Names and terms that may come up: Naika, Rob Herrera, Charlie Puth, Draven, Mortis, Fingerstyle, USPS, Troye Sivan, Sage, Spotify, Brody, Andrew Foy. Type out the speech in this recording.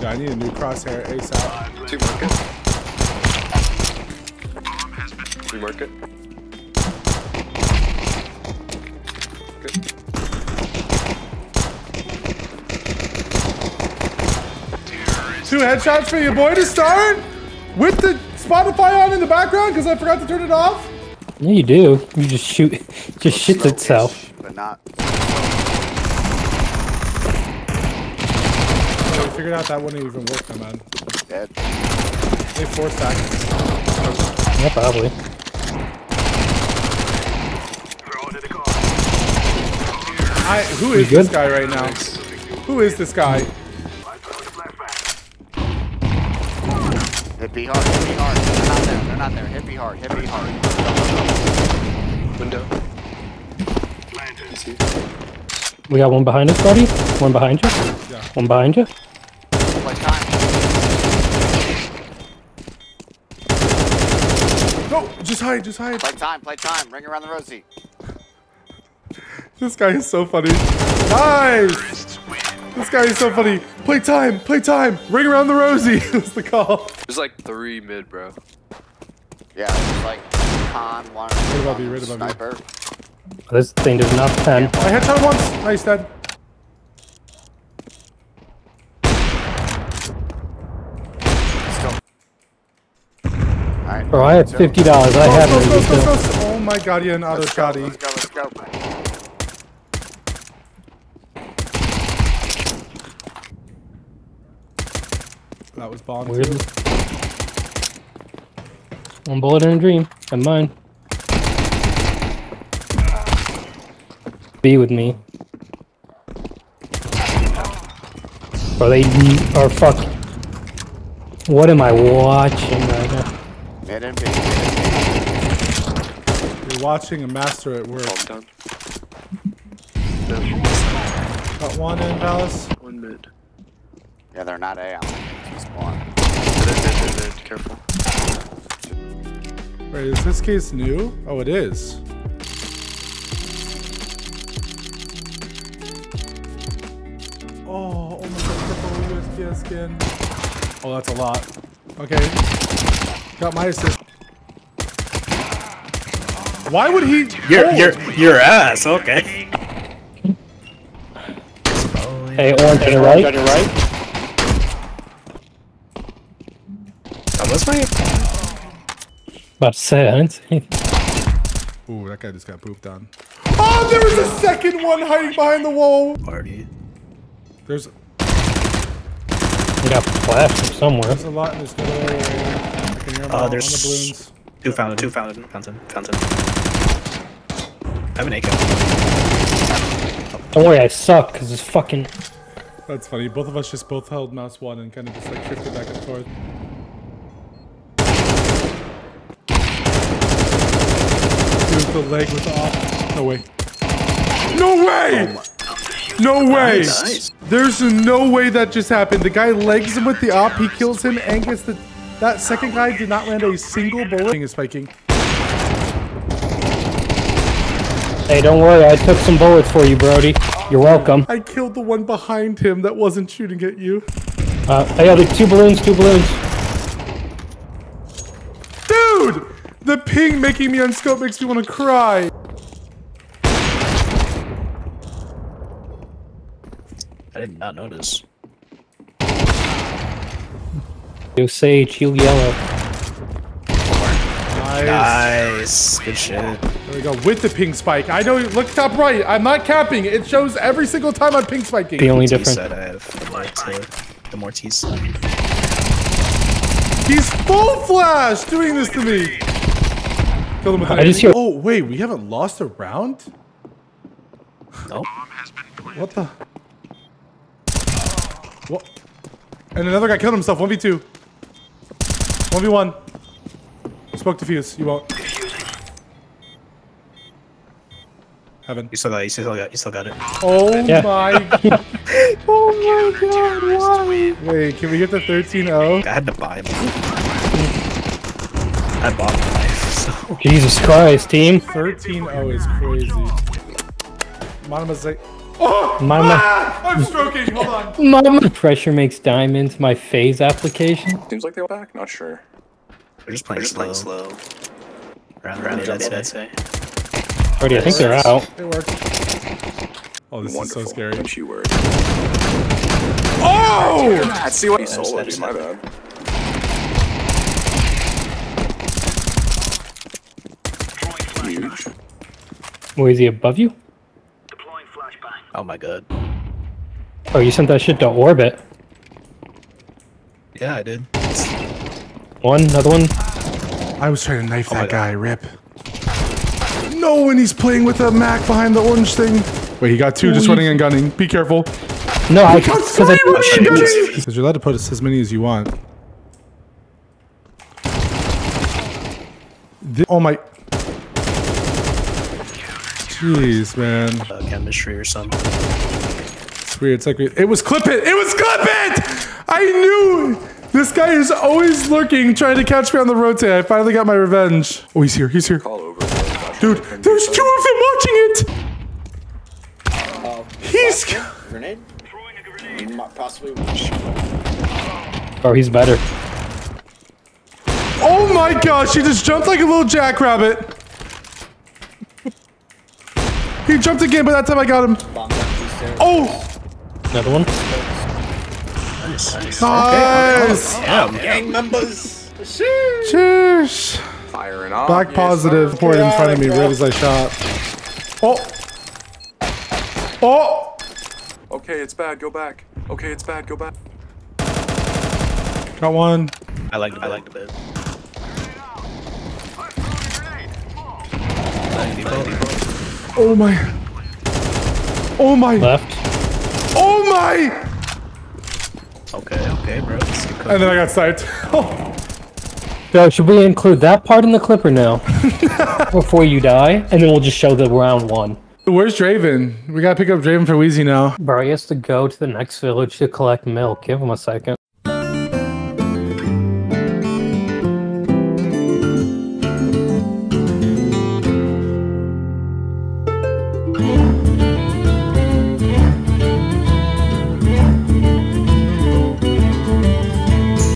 Yeah, I need a new crosshair ASAP. Two market. Three market. Good. Two headshots for your boy to start? With the Spotify on in the background because I forgot to turn it off? Yeah, you do. You just shoot. Just shits itself. But not. I figured out that wouldn't even work, my man. Dead. They four stacks. Yeah, probably. Who is this guy right now? Who is this guy? Hit B hard, hit B hard. They're not there, hit B hard, hit B hard. Window. We got one behind us, buddy. One behind you. Yeah. One behind you. No, just hide, just hide. Play time, ring around the rosy. This guy is so funny. Nice! This guy is so funny. Play time, ring around the rosy. That's the call. There's like three mid, bro. Yeah, there's like con, one, right above you, right above sniper. You. Oh, this thing does not pen. I headshot once. Nice, dead. Let's go. Alright. Bro, I had $50. I have it. Oh my god, you're an auto shotty. Let's go, let's go. That was bomb. One bullet and a dream. And mine. Be with me. Bro, they are fucking. What am I watching right now? Mid and B. You're watching a master at work. Done. Got one in Dallas. One mid. Yeah, they're not A. Careful. Wait, is this case new? Oh, it is. Oh, oh my god, purple USPS skin. Oh, that's a lot. Okay. Got my assist. Why would he? Your ass, okay. Hey, orange on your right. On your right. About to say, I didn't see anything. Ooh, that guy just got pooped on. Oh, there was a second one hiding behind the wall! Party. There's... He got flashed from somewhere. There's a lot in this middle area. I can hear him on the balloons. Two fountain. I have an AK. Don't worry, I suck, because it's fucking... That's funny, both of us just both held mouse one and kind of just like drifted back and forth. The leg was off. No way. No way! No way! Nice. There's no way that just happened. The guy legs him with the op. He kills him and gets the... That second guy did not land a single bullet. Is spiking. Hey, don't worry. I took some bullets for you, Brody. You're welcome. I killed the one behind him that wasn't shooting at you. Hey, there's two balloons. Dude! The ping making me on scope makes me want to cry. I did not notice. Yo, Sage, heal yellow. Nice. Good shit. There we go, with the ping spike. I know, look top right. I'm not capping. It shows every single time I'm ping spiking. The only difference that I have, the Mortis. He's full flash doing this to me. Oh wait, we haven't lost a round? Nope. What the? What? And another guy killed himself. 1v2. 1v1. Smoke defuse. You won't. Heaven. You still got it. Oh yeah. My god. Oh my god, why? Wait, can we get the 13-0? I had to buy him. I bought him. Jesus Christ, team. 13-0 is crazy. Monoma Oh, Mama. Ah, I'm stroking, hold on. Mama. Pressure makes diamonds, my phase application. Seems like they all back, not sure. They're just playing slow. Round it, I'd say. Brody, I think they're out. They work. Oh, this Wonderful. Is so scary. Don't you worry. Oh! I see what you sold, dude, my bad. Huge. Well, is he above you? Deploying flashbang. Oh my god. Oh, you sent that shit to orbit. Yeah, I did. One, another one. I was trying to knife that guy, rip. No, when he's playing with a Mac behind the orange thing. Wait, he got two just running and gunning. Be careful. No, I got three running and gunning! Because you're allowed to put as many as you want. Oh my... Jeez, man. Chemistry or something. It's weird. It's like it was clip it. It was clip it. I knew this guy is always lurking, trying to catch me on the rotate. I finally got my revenge. Oh, he's here. He's here. Call over. Dude, there's two of them watching it. He's grenade. Possibly. Oh, he's better. Oh my gosh! He just jumped like a little jackrabbit. He jumped again, but that time I got him. Oh! Another one. Nice. Nice. Damn. Gang members. Cheers. Firing off. Black positive poured in front of me right as I shot. Oh. Oh. Okay, it's bad. Go back. Okay, it's bad. Go back. Got one. I like the bit. Oh my. Oh my. Left. Oh my! Okay, okay, bro. And then I got sniped. Oh. So should we include that part in the clipper now? Before you die? And then we'll just show the round one. Where's Draven? We gotta pick up Draven for Wheezy now. Bro, he has to go to the next village to collect milk. Give him a second.